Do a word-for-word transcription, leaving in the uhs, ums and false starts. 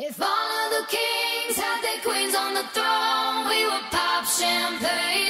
If all of the kings had their queens on the throne, we would pop champagne.